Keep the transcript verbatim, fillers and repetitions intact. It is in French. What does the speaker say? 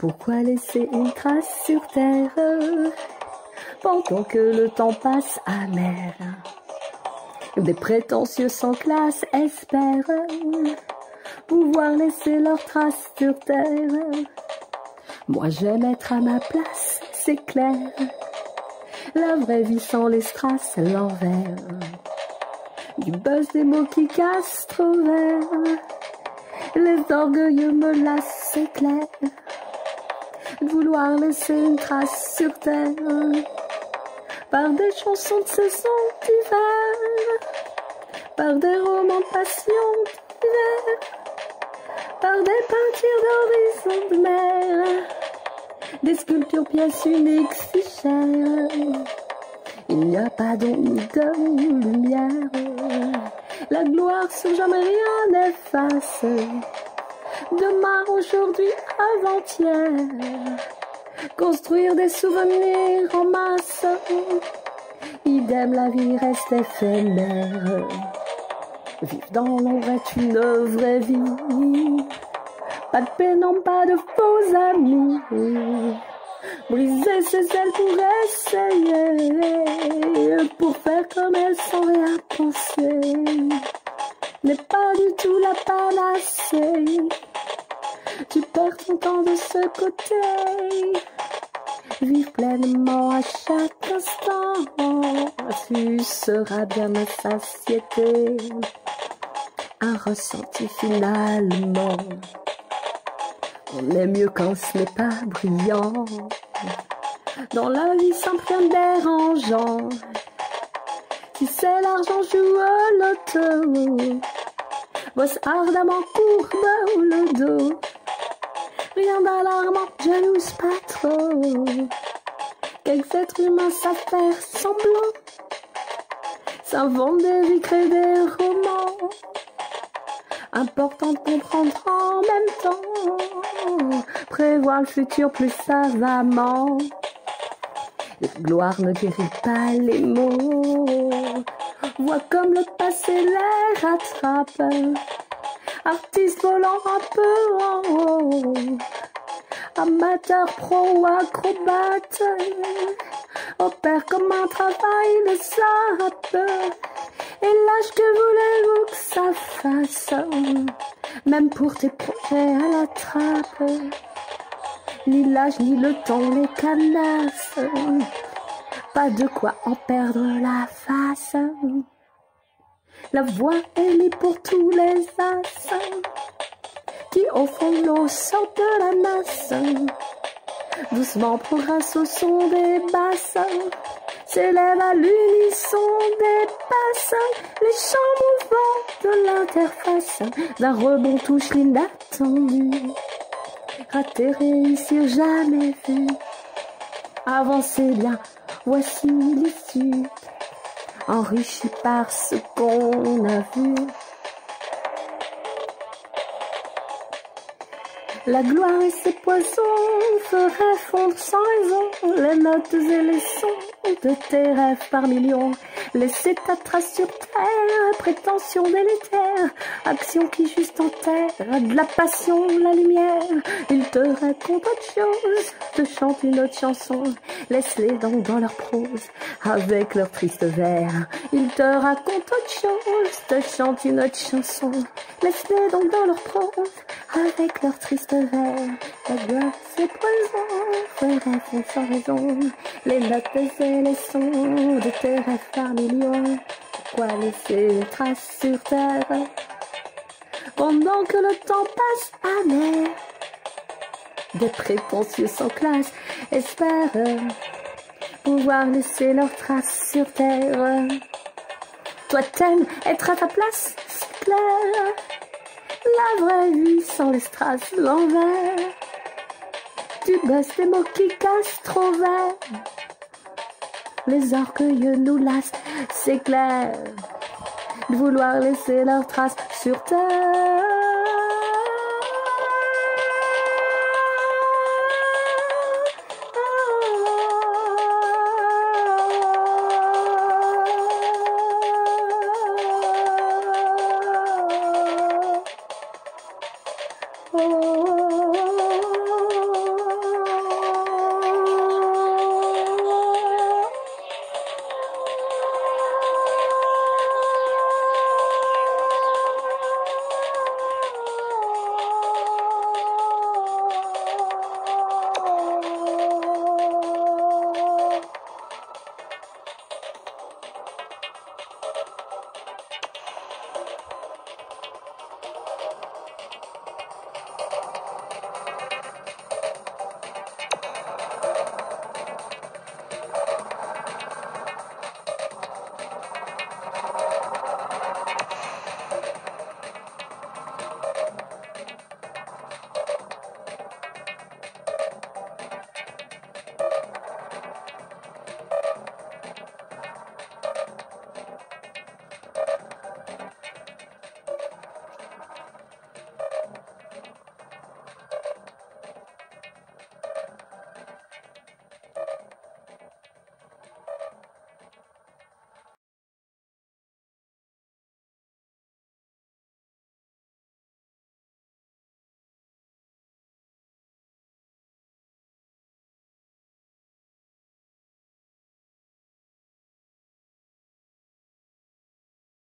Pourquoi laisser une trace sur terre pendant que le temps passe amer? Des prétentieux sans classe espèrent pouvoir laisser leurs traces sur terre. Moi j'aime être à ma place, c'est clair. La vraie vie sans les strass, l'envers. Du buzz des mots qui cassent trop vert. Les orgueilleux me lassent, c'est clair. De vouloir laisser une trace sur terre par des chansons de saison d'hiver, par des romans de passion d'hiver, par des peintures d'horizons de mer, des sculptures pièces uniques si chères. Il n'y a pas d'ombre de lumière, la gloire sur jamais rien n'efface. Demain, aujourd'hui, avant-hier, construire des souvenirs en masse. Idem, la vie reste éphémère. Vivre dans l'ombre est une vraie vie. Pas de pénombre, pas de faux amis. Briser ses ailes pour essayer, pour faire comme elle sans rien penser, n'est pas du tout la panacée. Tu perds ton temps de ce côté. Vive pleinement à chaque instant, tu seras bien à satiété. Un ressenti finalement, on est mieux quand ce n'est pas brillant. Dans la vie sans rien dérangeant, si c'est l'argent joue au loto, bosse ardemment courbe ou le dos. Rien d'alarmant, je n'ose pas trop. Quelques êtres humains savent faire semblant, s'inventent des vies, créent des romans. Important de comprendre en même temps, prévoir le futur plus savamment. La gloire ne guérit pas les maux, vois comme le passé les rattrape. Artiste volant un peu en haut, amateur, pro ou acrobate, opère comme un travail de sape. Et l'âge que voulez-vous que ça fasse, même pour tes projets à la trappe. Ni l'âge, ni le temps, les canasses, pas de quoi en perdre la face. La voix est libre pour tous les as, qui au fond de l'eau sortent de la masse, doucement progresse au son des basses, s'élève à l'unisson des passes, les chants mouvants de l'interface, d'un rebond touche l'inattendu, raté, réussir, jamais vu, avancez bien, voici l'issue. Enrichi par ce qu'on a vu. La gloire et ses poissons feraient fondre sans raison les notes et les sons de tes rêves par millions. Laissez ta trace sur terre, prétention délétère, action qui juste enterre, de la passion, la lumière. Ils te racontent autre chose, te chantent une autre chanson, laisse-les donc dans leur prose, avec leur triste vers. Ils te racontent autre chose, te chantent une autre chanson, laisse-les donc dans leur prose, avec leur triste vers. La gloire, c'est poison, les rêves sans raison, les notes et les sons de tes rêves par millions. Pourquoi laisser une trace sur terre pendant que le temps passe amer? Des prétentieux sans classe espèrent pouvoir laisser leurs traces sur terre. Toi t'aimes être à ta place, c'est clair. La vraie vie sans les strass, l'envers. Tu bosses les mots qui cassent trop vert. Les orgueilleux nous lassent, c'est clair. De vouloir laisser leurs traces sur terre.